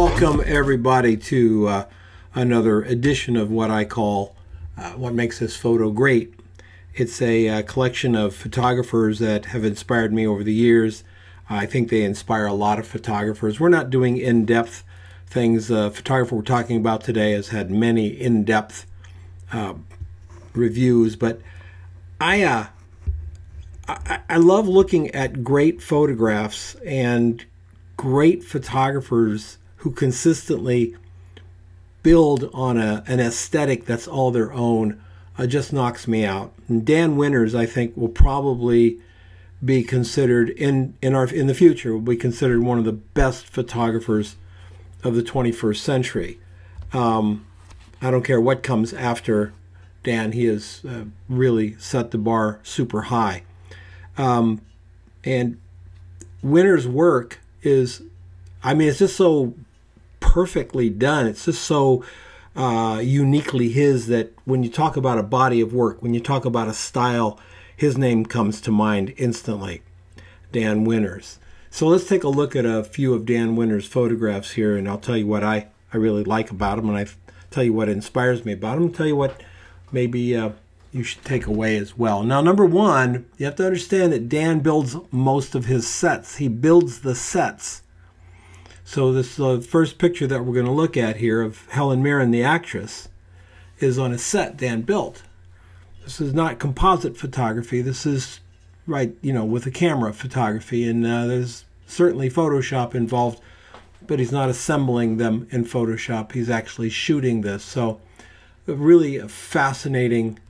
Welcome everybody to another edition of what I call What Makes This Photo Great. It's a collection of photographers that have inspired me over the years. I think they inspire a lot of photographers. We're not doing in-depth things. The photographer we're talking about today has had many in-depth reviews, but I love looking at great photographs and great photographers who consistently build on an aesthetic that's all their own. Just knocks me out. And Dan Winters, I think, will probably be considered in the future will be considered one of the best photographers of the 21st century. I don't care what comes after Dan. He has really set the bar super high. And Winters' work is, I mean, it's just so perfectly done. It's just so uniquely his that when you talk about a body of work, when you talk about a style, his name comes to mind instantly, Dan Winters. So let's take a look at a few of Dan Winters' photographs here, and I'll tell you what I really like about him, and I tell you what inspires me about him, and tell you what maybe you should take away as well. Now, number one, you have to understand that Dan builds most of his sets. He builds the sets. So this first picture that we're going to look at here of Helen Mirren, the actress, is on a set Dan built. This is not composite photography. This is, right, you know, with a camera photography, and there's certainly Photoshop involved, but he's not assembling them in Photoshop. He's actually shooting this. So really a fascinating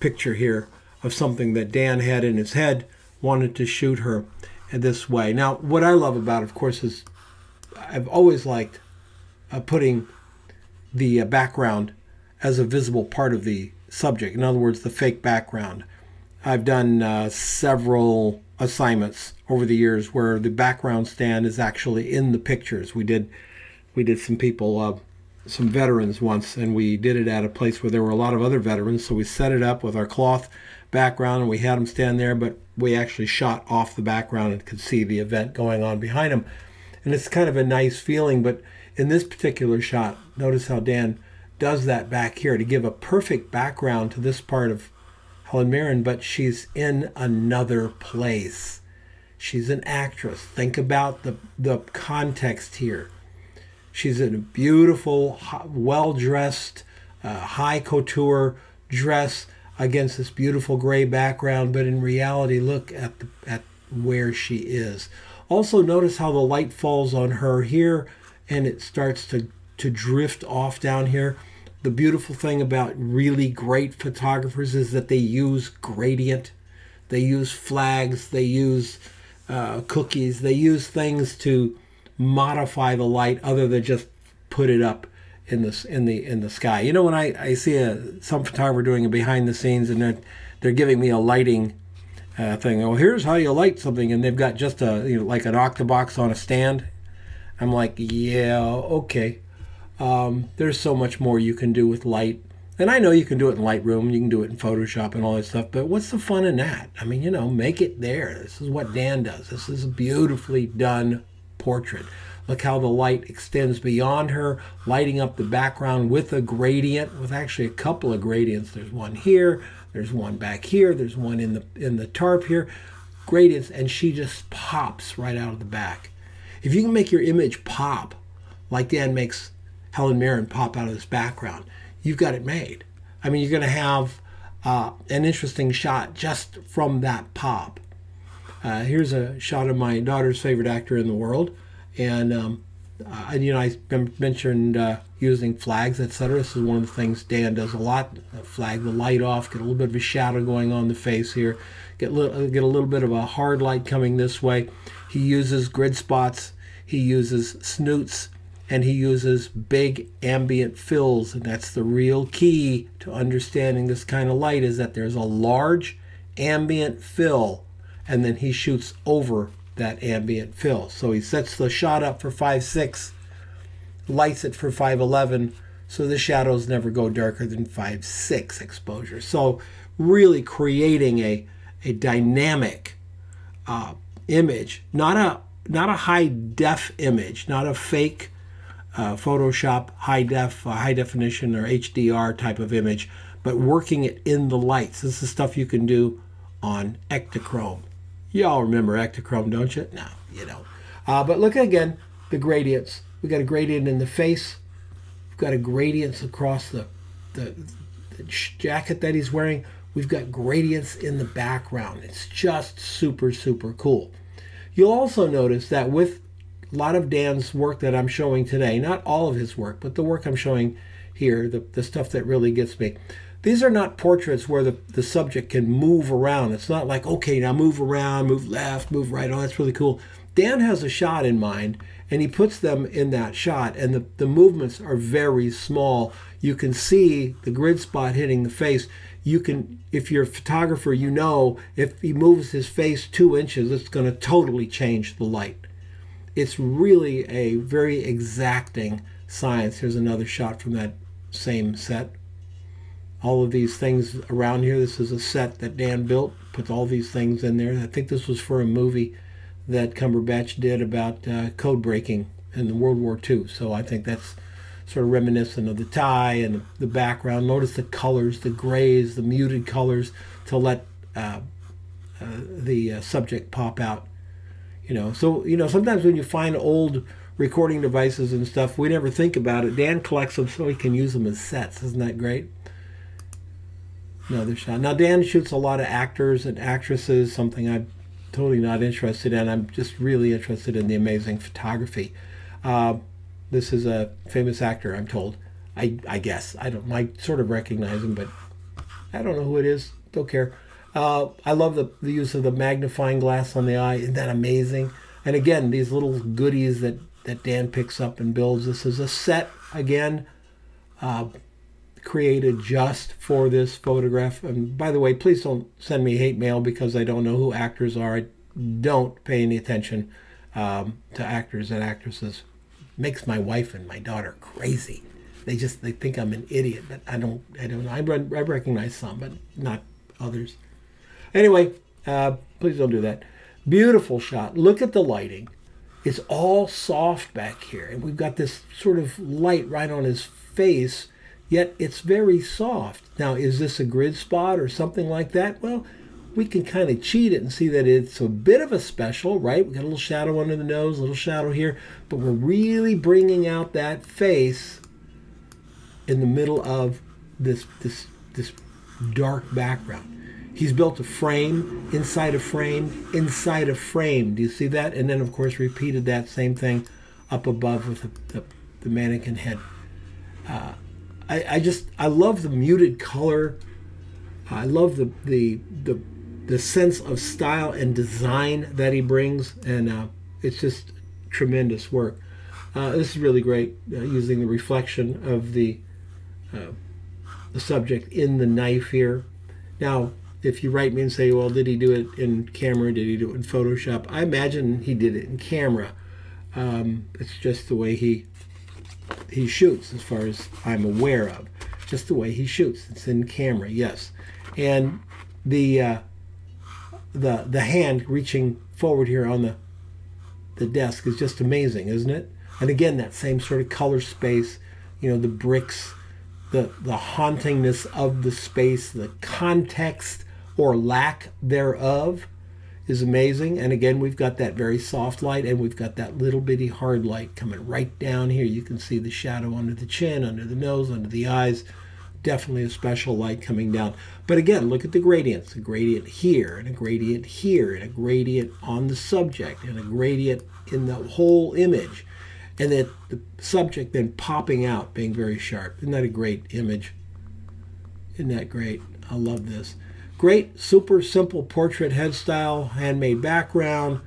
picture here of something that Dan had in his head, wanted to shoot her this way. Now, what I love about, of course, is I've always liked putting the background as a visible part of the subject. In other words, the fake background. I've done several assignments over the years where the background stand is actually in the pictures. We did some people, some veterans once, and we did it at a place where there were a lot of other veterans, so we set it up with our cloth background and we had them stand there, but we actually shot off the background and could see the event going on behind them. And it's kind of a nice feeling, but in this particular shot, notice how Dan does that back here to give a perfect background to this part of Helen Mirren, but she's in another place. She's an actress. Think about the context here. She's in a beautiful, well-dressed, high couture dress against this beautiful gray background, but in reality, look at where she is. Also notice how the light falls on her here, and it starts to drift off down here. The beautiful thing about really great photographers is that they use gradient. They use flags. They use cookies. They use things to modify the light other than just put it up in the sky. You know, when I see some photographer doing a behind the scenes, and they're giving me a lighting thing. Oh, here's how you light something, and they've got just a, you know, like an octabox on a stand. I'm like, yeah, okay. There's so much more you can do with light, and I know you can do it in Lightroom, you can do it in Photoshop and all that stuff. But what's the fun in that? I mean, you know, make it there. This is what Dan does. This is a beautifully done portrait. Look how the light extends beyond her, lighting up the background with a gradient, with actually a couple of gradients. There's one here, there's one back here, there's one in the tarp here. Gradients, and she just pops right out of the back. If you can make your image pop, like Dan makes Helen Mirren pop out of this background, you've got it made. I mean, you're going to have an interesting shot just from that pop. Here's a shot of my daughter's favorite actor in the world. And, you know, I mentioned using flags, etc. This is one of the things Dan does a lot. Flag the light off, get a little bit of a shadow going on the face here, get a little bit of a hard light coming this way. He uses grid spots, he uses snoots, and he uses big ambient fills. And that's the real key to understanding this kind of light, is that there's a large ambient fill, and then he shoots over that ambient fill. So he sets the shot up for 5.6, lights it for 5.11, so the shadows never go darker than 5.6 exposure. So really creating a dynamic image, not a not a high def image, not a fake Photoshop high def, high definition or HDR type of image, but working it in the lights. This is stuff you can do on Ektachrome. Y'all remember Ektachrome, don't you? No, you don't. But look again, the gradients. We've got a gradient in the face. We've got a gradients across the jacket that he's wearing. We've got gradients in the background. It's just super, super cool. You'll also notice that with a lot of Dan's work that I'm showing today, not all of his work, but the work I'm showing here, the stuff that really gets me, these are not portraits where the subject can move around. It's not like, okay, now move around, move left, move right. Oh, that's really cool. Dan has a shot in mind, and he puts them in that shot, and the movements are very small. You can see the grid spot hitting the face. You can, if you're a photographer, you know if he moves his face 2 inches, it's going to totally change the light. It's really a very exacting science. Here's another shot from that same set. All of these things around here, this is a set that Dan built, puts all these things in there. I think this was for a movie that Cumberbatch did about code breaking in the World War II. So I think that's sort of reminiscent of the tie and the background. Notice the colors, the grays, the muted colors to let the subject pop out. You know, so, you know, sometimes when you find old recording devices and stuff, we never think about it. Dan collects them so he can use them as sets. Isn't that great? Another shot. Now, Dan shoots a lot of actors and actresses, something I've totally not interested in. I'm just really interested in the amazing photography. This is a famous actor, I'm told. I guess. I sort of recognize him, but I don't know who it is. Don't care. I love the use of the magnifying glass on the eye. Isn't that amazing? And again, these little goodies that Dan picks up and builds. This is a set, again, created just for this photograph. And by the way, please don't send me hate mail because I don't know who actors are. I don't pay any attention to actors and actresses. It makes my wife and my daughter crazy. They think I'm an idiot, but I don't know. I recognize some, but not others. Anyway, please don't do that. Beautiful shot. Look at the lighting. It's all soft back here, and we've got this sort of light right on his face. Yet it's very soft. Now, is this a grid spot or something like that? Well, we can kind of cheat it and see that it's a bit of a special, right? We've got a little shadow under the nose, a little shadow here, but we're really bringing out that face in the middle of this dark background. He's built a frame, inside a frame, inside a frame. Do you see that? And then, of course, repeated that same thing up above with the mannequin head. I love the muted color. I love the sense of style and design that he brings, and it's just tremendous work. This is really great, using the reflection of the subject in the knife here. Now, if you write me and say, well, did he do it in camera? Did he do it in Photoshop? I imagine he did it in camera. It's just the way he shoots, as far as I'm aware of. Just the way he shoots. It's in camera, yes. And the hand reaching forward here on the desk is just amazing, isn't it? And again, that same sort of color space, you know, the bricks, the hauntingness of the space, the context or lack thereof is amazing. And again, we've got that very soft light, and we've got that little bitty hard light coming right down here. You can see the shadow under the chin, under the nose, under the eyes. Definitely a special light coming down. But again, look at the gradients. A gradient here, and a gradient here, and a gradient on the subject, and a gradient in the whole image. And then the subject then popping out, being very sharp. Isn't that a great image? Isn't that great? I love this. Great, super simple portrait head style, handmade background,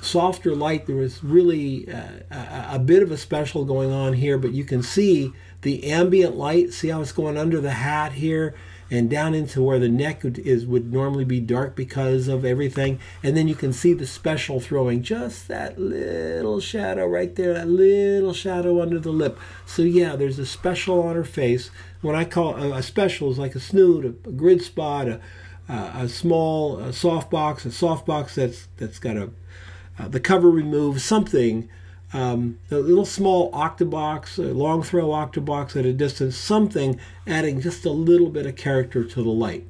softer light. There was really a bit of a special going on here, but you can see the ambient light. See how it's going under the hat here and down into where the neck would normally be dark because of everything. And then you can see the special throwing just that little shadow right there, that little shadow under the lip. So yeah, there's a special on her face. What I call a special is like a snoot, a grid spot, a small softbox, a softbox that's got a, The cover removes something, a little small octabox, a long throw octabox at a distance, something adding just a little bit of character to the light.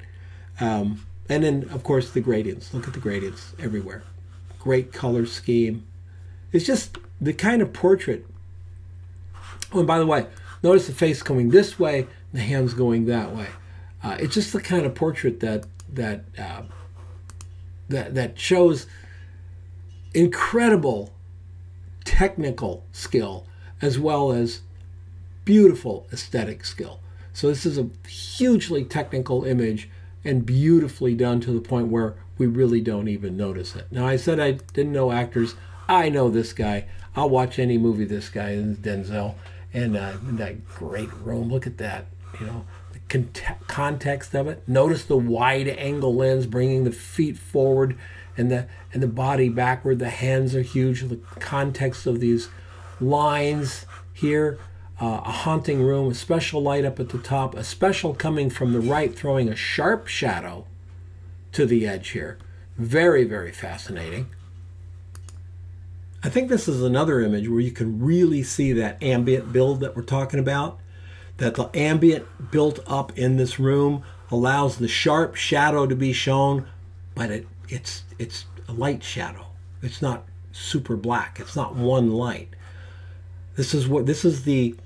And then, of course, the gradients. Look at the gradients everywhere. Great color scheme. It's just the kind of portrait. Oh, and by the way, notice the face coming this way, the hands going that way. It's just the kind of portrait that shows incredible technical skill as well as beautiful aesthetic skill. So this is a hugely technical image and beautifully done to the point where we really don't even notice it. Now, I said I didn't know actors. I know this guy. I'll watch any movie this guy is, Denzel. And in that great room, look at that, you know, the context of it. Notice the wide angle lens bringing the feet forward and the body backward. The hands are huge. The context of these lines here, a haunting room, a special light up at the top, a special coming from the right, throwing a sharp shadow to the edge here. Very, very fascinating. I think this is another image where you can really see that ambient build that we're talking about, that the ambient built up in this room allows the sharp shadow to be shown, but it's a light shadow. It's not super black. It's not one light. This is the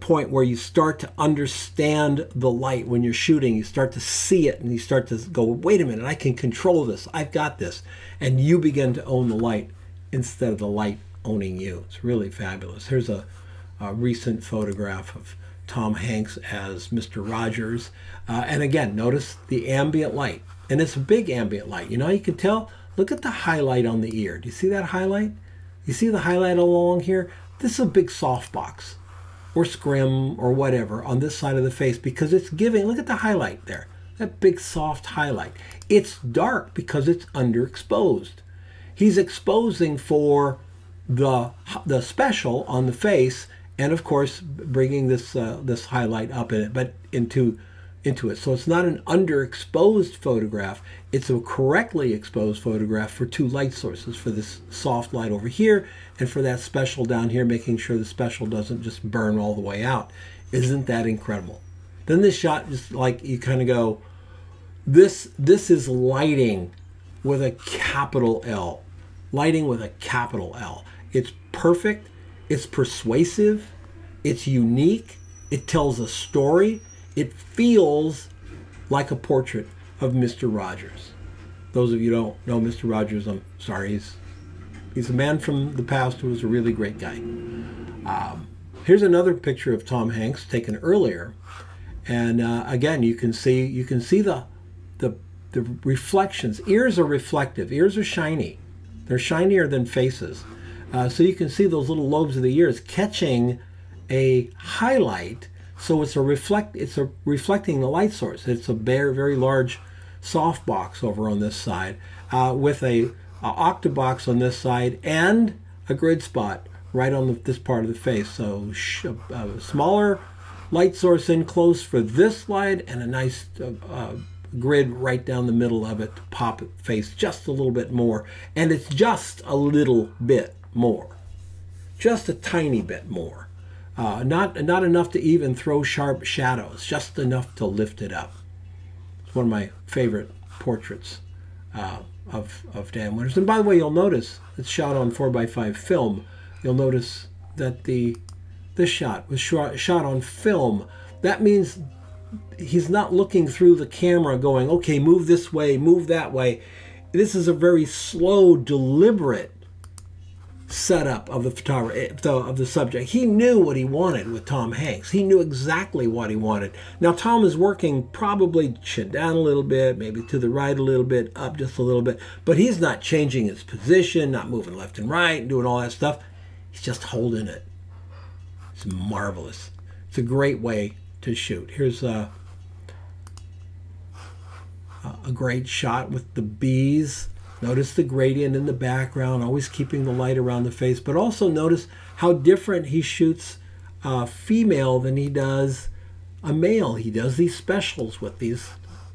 point where you start to understand the light when you're shooting. You start to see it and you start to go, wait a minute, I can control this. I've got this. And you begin to own the light instead of the light owning you. It's really fabulous. Here's a recent photograph of Tom Hanks as Mr. Rogers. And again, notice the ambient light. And it's a big ambient light. You know, you can tell, look at the highlight on the ear. Do you see that highlight? You see the highlight along here? This is a big softbox or scrim or whatever on this side of the face because it's giving, look at the highlight there, that big soft highlight. It's dark because it's underexposed. He's exposing for the special on the face and, of course, bringing this, this highlight up in it, but into it. So it's not an underexposed photograph. It's a correctly exposed photograph for two light sources, for this soft light over here and for that special down here, making sure the special doesn't just burn all the way out. Isn't that incredible? Then this shot, just like you kind of go, this is lighting with a capital L. Lighting with a capital L. It's perfect. It's persuasive. It's unique. It tells a story. It feels like a portrait of Mr. Rogers. Those of you who don't know Mr. Rogers, I'm sorry. He's a man from the past who was a really great guy. Here's another picture of Tom Hanks taken earlier, and again, you can see the reflections. Ears are reflective. Ears are shiny. They're shinier than faces, so you can see those little lobes of the ears catching a highlight. So it's reflecting the light source. It's a bare, very large softbox over on this side with a octabox on this side and a grid spot right on this part of the face. So a smaller light source in close for this slide and a nice grid right down the middle of it to pop the face just a little bit more. And it's just a little bit more. Just a tiny bit more. Not enough to even throw sharp shadows, just enough to lift it up. It's one of my favorite portraits of Dan Winters. And by the way, you'll notice it's shot on 4x5 film. You'll notice that this shot was shot on film. That means he's not looking through the camera going, okay, move this way, move that way. This is a very slow, deliberate setup of the photographer, of the subject. He knew what he wanted with Tom Hanks. He knew exactly what he wanted. Now Tom is working probably chin down a little bit, maybe to the right a little bit, up just a little bit, but he's not changing his position, not moving left and right, doing all that stuff. He's just holding it. It's marvelous. It's a great way to shoot. Here's a great shot with the bees. Notice the gradient in the background, always keeping the light around the face, but also notice how different he shoots a female than he does a male. He does these specials with these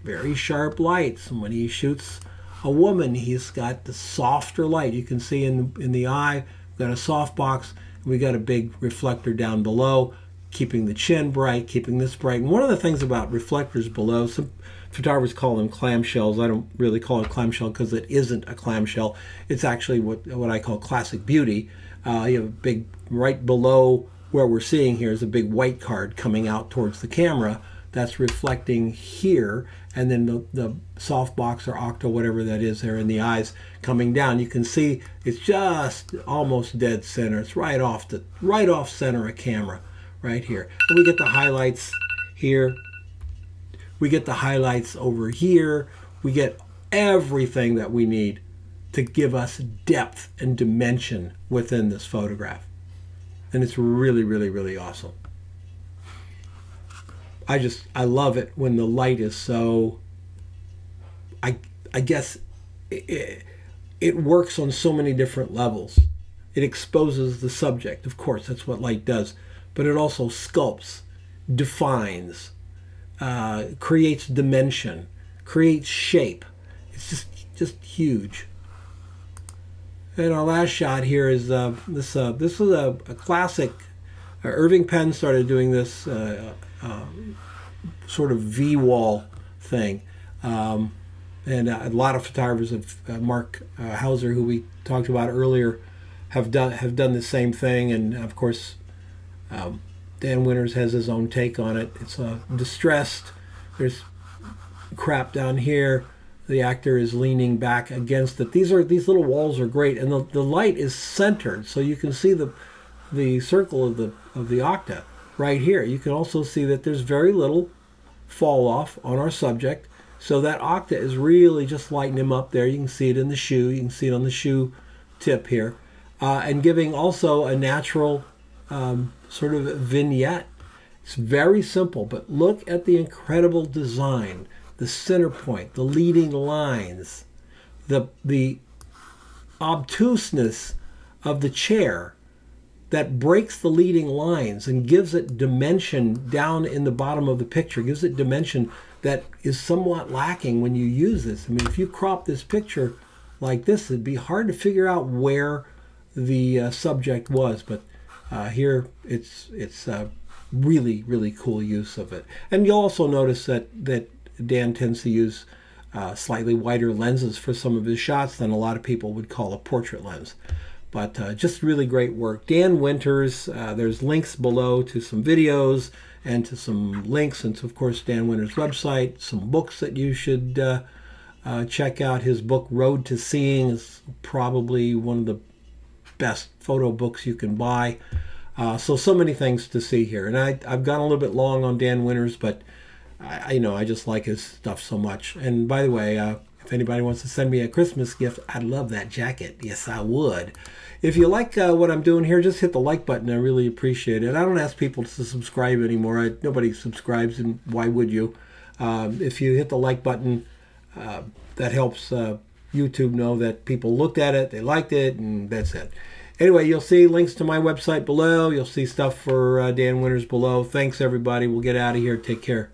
very sharp lights, and when he shoots a woman, he's got the softer light. You can see in the eye, we've got a soft box, and we've got a big reflector down below, keeping the chin bright, keeping this bright. And one of the things about reflectors below, some photographers call them clamshells. I don't really call it clamshell because it isn't a clamshell. It's actually what I call classic beauty. You have a big, right below where we're seeing here is a big white card coming out towards the camera that's reflecting here, and then the soft box or octo, whatever that is there in the eyes, coming down. You can see it's just almost dead center. It's right off center of camera right here. And we get the highlights here. We get the highlights over here. We get everything that we need to give us depth and dimension within this photograph. And it's really, really, really awesome. I love it when the light is so, I guess it works on so many different levels. It exposes the subject, of course, that's what light does, but it also sculpts, defines, creates dimension, creates shape. It's just huge. And our last shot here is this is a classic. Irving Penn started doing this sort of V-wall thing. And a lot of photographers, Mark Hauser, who we talked about earlier, have done the same thing. And of course, Dan Winters has his own take on it. It's distressed. There's crap down here. The actor is leaning back against it. These little walls are great, and the light is centered, so you can see the circle of the octa right here. You can also see that there's very little fall off on our subject, so that octa is really just lighting him up there. You can see it in the shoe. You can see it on the shoe tip here, and giving also a natural sort of vignette. It's very simple, but look at the incredible design. The center point, the leading lines, the obtuseness of the chair that breaks the leading lines and gives it dimension down in the bottom of the picture, gives it dimension that is somewhat lacking when you use this. I mean, if you crop this picture like this, it'd be hard to figure out where the subject was, but here it's really, really cool use of it. And you'll also notice that Dan tends to use slightly wider lenses for some of his shots than a lot of people would call a portrait lens. But just really great work. Dan Winters, there's links below to some videos and to some links, and to, of course, Dan Winters' website, some books that you should check out. His book, Road to Seeing, is probably one of the best photo books you can buy. So many things to see here. And I've gone a little bit long on Dan Winters, but I just like his stuff so much. And by the way, if anybody wants to send me a Christmas gift, I'd love that jacket. Yes, I would. If you like what I'm doing here, just hit the like button. I really appreciate it. I don't ask people to subscribe anymore. Nobody subscribes, and why would you? If you hit the like button, that helps YouTube know that people looked at it, they liked it, and that's it. Anyway, you'll see links to my website below. You'll see stuff for Dan Winters below. Thanks, everybody. We'll get out of here. Take care.